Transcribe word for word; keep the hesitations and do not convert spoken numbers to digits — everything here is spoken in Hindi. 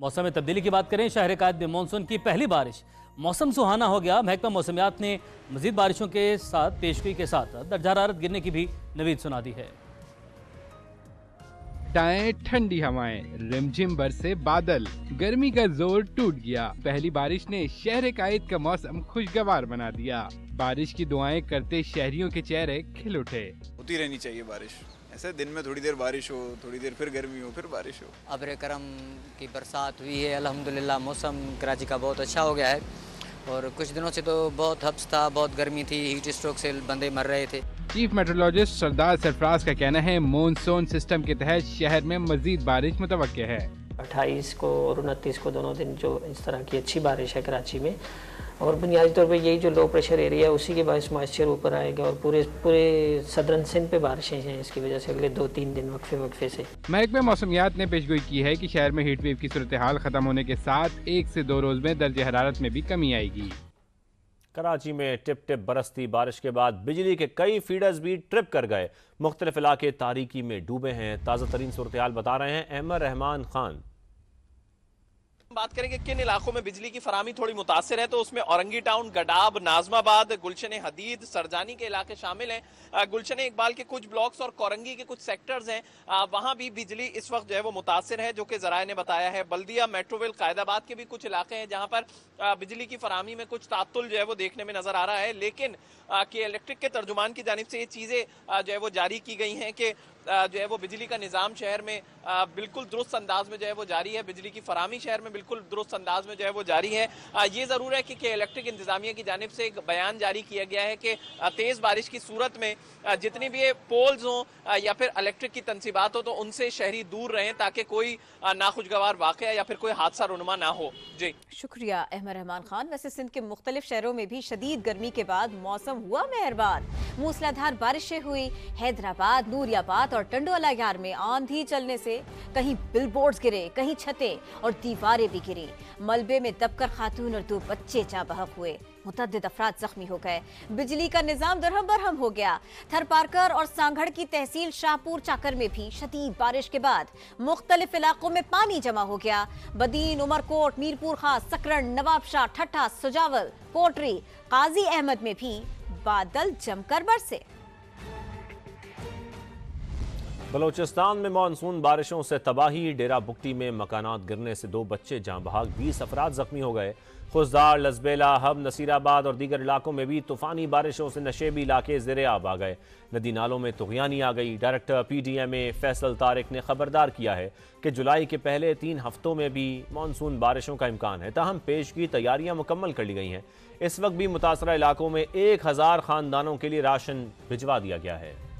मौसम में तब्दीली की बात करें, शहर कायद में मानसून की पहली बारिश, मौसम सुहाना हो गया। महकमा मौसमियात ने मजीद बारिशों के साथ पेशगी के साथ दर्जा हरारत गिरने की भी नवीद सुना दी है। टाएं ठंडी हवाएं, रिमझिम बरसे बादल, गर्मी का जोर टूट गया। पहली बारिश ने शहर कायद का मौसम खुशगवार बना दिया। बारिश की दुआएं करते शहरियों के चेहरे खिल उठे। होती रहनी चाहिए बारिश, ऐसे दिन में थोड़ी देर बारिश हो, थोड़ी देर फिर गर्मी हो, फिर बारिश हो। अब्र करम की बरसात हुई है, अल्हम्दुलिल्लाह मौसम कराची का बहुत अच्छा हो गया है। और कुछ दिनों से तो बहुत हब्स था, बहुत गर्मी थी, हीट स्ट्रोक से बंदे मर रहे थे। चीफ मेट्रोलॉजिस्ट सरदार सरफराज का कहना है मानसून सिस्टम के तहत शहर में मजीद बारिश मुतवक्के है। अट्ठाईस को और उनतीस को दोनों दिन जो इस तरह की अच्छी बारिश है कराची में, और बुनियादी तौर पर यही जो लो प्रेशर एरिया है उसी के बायस मॉइस्चर ऊपर आएगा और पूरे पूरे सदरन सिंध पे बारिशें हैं, इसकी वजह से अगले दो तीन दिन वक्फे वक्फे से। महकमे मौसमियात ने पेशगोई की है कि शहर में हीट वेव की सूरत हाल खत्म होने के साथ एक से दो रोज में दर्ज हरारत में भी कमी आएगी। कराची में टिप टिप बरसती बारिश के बाद बिजली के कई फीडर्स भी ट्रिप कर गए। मुख्तलिफ इलाके तारीकी में डूबे हैं। ताज़ा तरीन सूरत हाल बता रहे हैं अहमद रहमान खान। बात करेंगे किन इलाकों में बिजली की फरामी थोड़ी मुतासर है, तो उसमें औरंगी टाउन, गडाब, नाजमाबाद, गुलशन हदीद, सरजानी के इलाके शामिल हैं। गुलशन इकबाल के कुछ ब्लॉक्स और कोरंगी के कुछ सेक्टर्स हैं, वहाँ भी बिजली इस वक्त जो है वो मुतासर है, जो कि जराए ने बताया है। बल्दिया, मेट्रोवेल, कायदाबाद के भी कुछ इलाके हैं जहाँ पर बिजली की फरामी में कुछ तातुल जो है वो देखने में नजर आ रहा है। लेकिन कि इलेक्ट्रिक के तर्जुमान की जानिब से ये चीज़ें जो है वो जारी की गई हैं कि जो है वो बिजली का निज़ाम शहर में बिल्कुल दुरुस्त अंदाज में जो है वो जारी है, बिजली की फरामी शहर में बिल्कुल दुरुस्त अंदाज में जो है वो जारी है। ये ज़रूर है कि, कि इलेक्ट्रिक इंतजामिया की जानिब से एक बयान जारी किया गया है कि तेज़ बारिश की सूरत में जितनी भी पोल्स हों या फिर इलेक्ट्रिक की तनसीबात हो तो उनसे शहरी दूर रहें ताकि कोई नाखुशगवार वाक़या या फिर कोई हादसा रुनुमा ना हो। जी शुक्रिया अहमद रहमान खान। वैसे सिंध के मुख्तलिफ शहरों में भी शदीद गर्मी के बाद मौसम हुआ मेहरबान, मूसलाधार बारिशें हुई। हैदराबाद, नूरियाबाद और टंडोलागार में आंधी चलने से कहीं बिलबोर्ड्स गिरे, कहीं छतें और दीवारें भी गिरी। मलबे में दबकर खातून और दो बच्चे जा बहक हुए। मुतअद्दिद अफराद जख्मी हो गए। बिजली का निजाम दरहम बरहम हो गया। थरपारकर और सांगड़ की तहसील शाहपुर चाकर में भी शदीद बारिश के बाद मुख्तलिफ इलाकों में पानी जमा हो गया। बदीन, उमरकोट, मीरपुर खास, सकरन, नवाबशाह, ठट्ठा, सुजावल, कोटरी, काजी अहमद में भी बादल जमकर बरसे। बलोचिस्तान में मानसून बारिशों से तबाही, डेरा बुकटी में मकानात गिरने से दो बच्चे जाँ बहाक, बीस अफराद जख्मी हो गए। खुजदार, लजबेला, हब, नसीराबाद और दीगर इलाकों में भी तूफ़ानी बारिशों से नशेबी इलाके ज़ेरे आब आ गए। नदी नालों में तुग़यानी आ गई। Director P D M A Faisal Tariq ने खबरदार किया है कि जुलाई के पहले तीन हफ्तों में भी मानसून बारिशों का इम्कान है, ताहम पेश की तैयारियाँ मुकम्मल कर ली गई हैं। इस वक्त भी मुतासरा इलाकों में एक हज़ार ख़ानदानों के लिए राशन भिजवा दिया गया है।